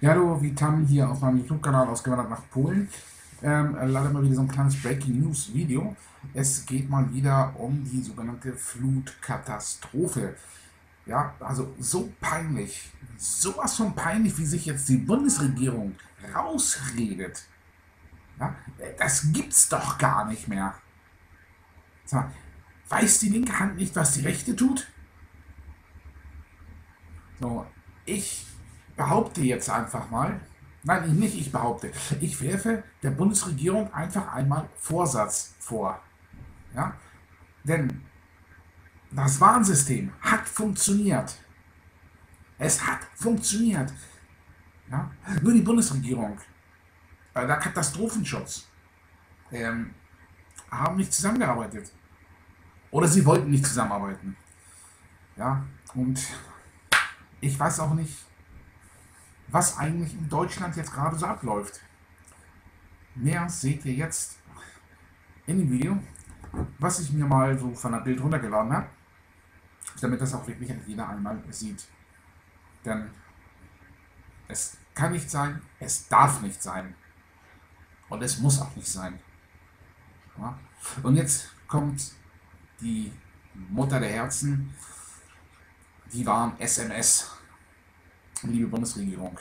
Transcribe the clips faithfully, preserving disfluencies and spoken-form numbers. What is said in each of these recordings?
Ja, hallo, wie Tam hier auf meinem YouTube-Kanal ausgewandert nach Polen. Ähm, leider mal wieder so ein kleines Breaking-News-Video. Es geht mal wieder um die sogenannte Flutkatastrophe. Ja, also so peinlich, sowas von peinlich, wie sich jetzt die Bundesregierung rausredet. Ja, das gibt's doch gar nicht mehr. Sag mal, weiß die linke Hand nicht, was die rechte tut? So, ich behaupte jetzt einfach mal, nein, ich nicht, ich behaupte, ich werfe der Bundesregierung einfach einmal Vorsatz vor. Ja, denn das Warnsystem hat funktioniert. Es hat funktioniert. Ja? Nur die Bundesregierung, äh, der Katastrophenschutz, ähm, haben nicht zusammengearbeitet. Oder sie wollten nicht zusammenarbeiten. Ja? Und ich weiß auch nicht, was eigentlich in Deutschland jetzt gerade so abläuft. Mehr seht ihr jetzt in dem Video, was ich mir mal so von der Bild runtergeladen habe, damit das auch wirklich jeder einmal sieht. Denn es kann nicht sein, es darf nicht sein. Und es muss auch nicht sein. Ja? Und jetzt kommt die Mutter der Herzen, die waren S M S. Liebe Bundesregierung,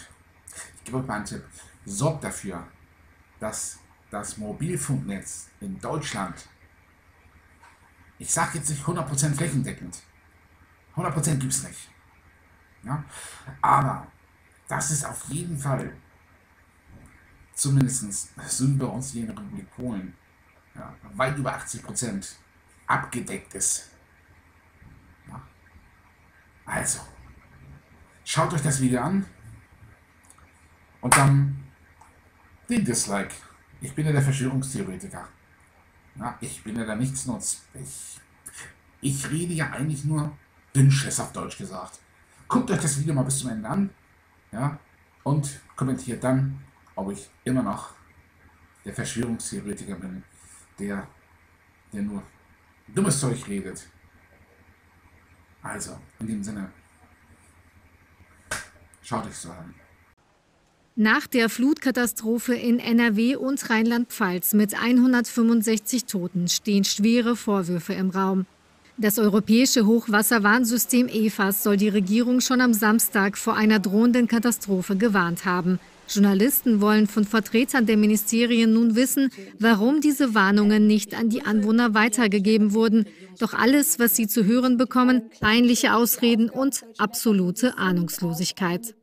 ich gebe euch mal einen Tipp. Sorgt dafür, dass das Mobilfunknetz in Deutschland, ich sage jetzt nicht hundert Prozent flächendeckend, hundert Prozent gibt es nicht. Ja? Aber das ist auf jeden Fall, zumindest sind bei uns hier in der Republik Polen, ja, weit über achtzig Prozent abgedeckt ist. Ja? Also, schaut euch das Video an und dann den Dislike. Ich bin ja der Verschwörungstheoretiker. Ja, ich bin ja der Nichtsnutz. Ich, ich rede ja eigentlich nur Dünnschiss auf Deutsch gesagt. Guckt euch das Video mal bis zum Ende an, ja, und kommentiert dann, ob ich immer noch der Verschwörungstheoretiker bin, der, der nur dummes Zeug redet. Also, in dem Sinne. Schaut euch so an. Nach der Flutkatastrophe in N R W und Rheinland-Pfalz mit hundertfünfundsechzig Toten stehen schwere Vorwürfe im Raum. Das europäische Hochwasserwarnsystem E F A S soll die Regierung schon am Samstag vor einer drohenden Katastrophe gewarnt haben. Journalisten wollen von Vertretern der Ministerien nun wissen, warum diese Warnungen nicht an die Anwohner weitergegeben wurden. Doch alles, was sie zu hören bekommen, peinliche Ausreden und absolute Ahnungslosigkeit.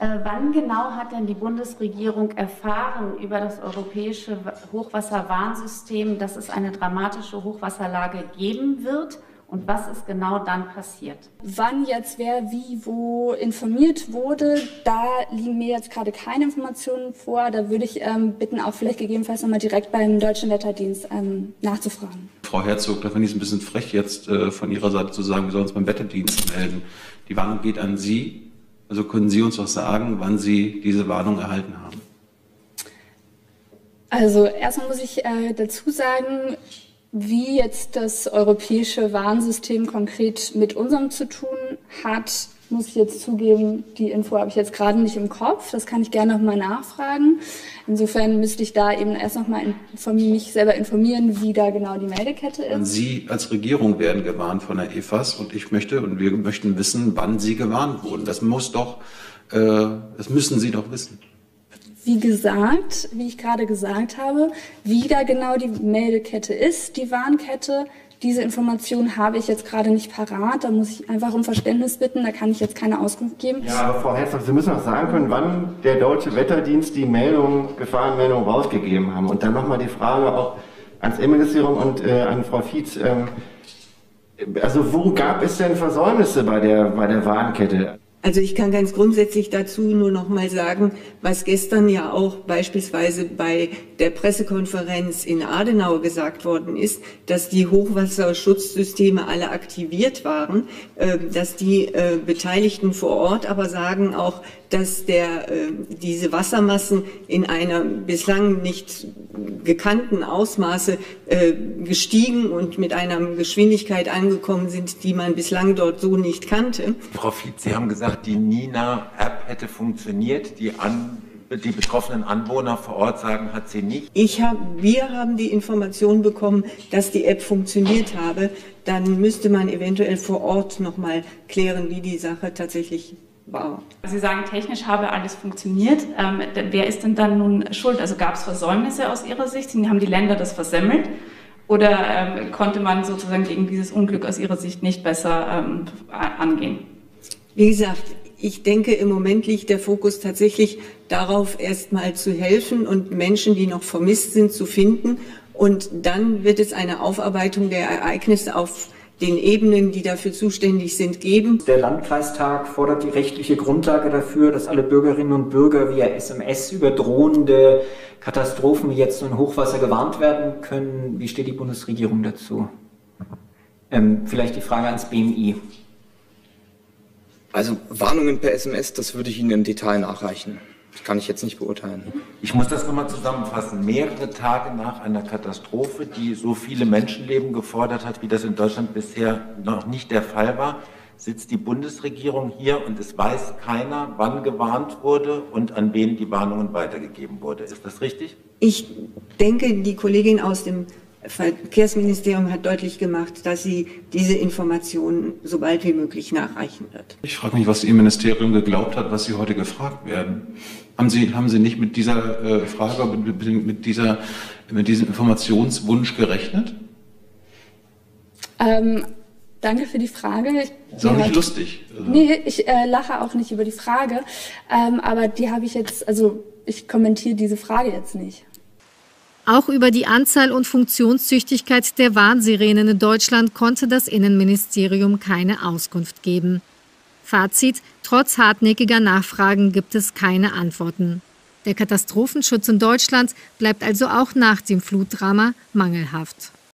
Äh, wann genau hat denn die Bundesregierung erfahren über das europäische Hochwasserwarnsystem, dass es eine dramatische Hochwasserlage geben wird? Und was ist genau dann passiert? Wann jetzt wer wie wo informiert wurde, da liegen mir jetzt gerade keine Informationen vor. Da würde ich ähm, bitten, auch vielleicht gegebenenfalls nochmal direkt beim Deutschen Wetterdienst ähm, nachzufragen. Frau Herzog, da finde ich es ein bisschen frech, jetzt äh, von Ihrer Seite zu sagen, wir sollen uns beim Wetterdienst melden. Die Warnung geht an Sie. Also können Sie uns auch sagen, wann Sie diese Warnung erhalten haben? Also erstmal muss ich äh, dazu sagen, wie jetzt das europäische Warnsystem konkret mit unserem zu tun hat, muss ich jetzt zugeben, die Info habe ich jetzt gerade nicht im Kopf. Das kann ich gerne nochmal nachfragen. Insofern müsste ich da eben erst nochmal mich selber informieren, wie da genau die Meldekette ist. Sie als Regierung werden gewarnt von der E F A S und ich möchte und wir möchten wissen, wann Sie gewarnt wurden. Das muss doch, äh, das müssen Sie doch wissen. Wie gesagt, wie ich gerade gesagt habe, wie da genau die Meldekette ist, die Warnkette, diese Information habe ich jetzt gerade nicht parat. Da muss ich einfach um Verständnis bitten, da kann ich jetzt keine Auskunft geben. Ja, Frau Herzog, Sie müssen auch sagen können, wann der Deutsche Wetterdienst die Meldung, Gefahrenmeldung rausgegeben haben. Und dann nochmal die Frage auch ans Innenministerium und äh, an Frau Fietz. Ähm, also wo gab es denn Versäumnisse bei der, bei der Warnkette? Also ich kann ganz grundsätzlich dazu nur noch mal sagen, was gestern ja auch beispielsweise bei der Pressekonferenz in Adenau gesagt worden ist, dass die Hochwasserschutzsysteme alle aktiviert waren, äh, dass die äh, Beteiligten vor Ort aber sagen auch, dass der, äh, diese Wassermassen in einer bislang nicht gekannten Ausmaße äh, gestiegen und mit einer Geschwindigkeit angekommen sind, die man bislang dort so nicht kannte. Frau Fietz, Sie haben gesagt, die Nina-App hätte funktioniert, die an die betroffenen Anwohner vor Ort sagen, hat sie nicht. Ich hab, wir haben die Information bekommen, dass die App funktioniert habe. Dann müsste man eventuell vor Ort noch mal klären, wie die Sache tatsächlich war. Sie sagen, technisch habe alles funktioniert. Ähm, wer ist denn dann nun schuld? Also gab es Versäumnisse aus Ihrer Sicht? Haben die Länder das versemmelt? Oder ähm, konnte man sozusagen gegen dieses Unglück aus Ihrer Sicht nicht besser ähm, angehen? Wie gesagt, ich denke, im Moment liegt der Fokus tatsächlich darauf, erstmal zu helfen und Menschen, die noch vermisst sind, zu finden. Und dann wird es eine Aufarbeitung der Ereignisse auf den Ebenen, die dafür zuständig sind, geben. Der Landkreistag fordert die rechtliche Grundlage dafür, dass alle Bürgerinnen und Bürger via S M S über drohende Katastrophen wie jetzt nun Hochwasser gewarnt werden können. Wie steht die Bundesregierung dazu? Ähm, vielleicht die Frage ans B M I. Also Warnungen per S M S, das würde ich Ihnen im Detail nachreichen. Das kann ich jetzt nicht beurteilen. Ich muss das nochmal zusammenfassen. Mehrere Tage nach einer Katastrophe, die so viele Menschenleben gefordert hat, wie das in Deutschland bisher noch nicht der Fall war, sitzt die Bundesregierung hier und es weiß keiner, wann gewarnt wurde und an wen die Warnungen weitergegeben wurde. Ist das richtig? Ich denke, die Kollegin aus dem Verkehrsministerium hat deutlich gemacht, dass sie diese Informationen so bald wie möglich nachreichen wird. Ich frage mich, was Ihr Ministerium geglaubt hat, was Sie heute gefragt werden. Haben Sie, haben Sie nicht mit dieser äh, Frage, mit, mit, dieser, mit diesem Informationswunsch gerechnet? Ähm, danke für die Frage. Ich, das ist auch nicht lustig. Also. Nee, ich äh, lache auch nicht über die Frage, ähm, aber die habe ich jetzt, also ich kommentiere diese Frage jetzt nicht. Auch über die Anzahl und Funktionstüchtigkeit der Warnsirenen in Deutschland konnte das Innenministerium keine Auskunft geben. Fazit: Trotz hartnäckiger Nachfragen gibt es keine Antworten. Der Katastrophenschutz in Deutschland bleibt also auch nach dem Flutdrama mangelhaft.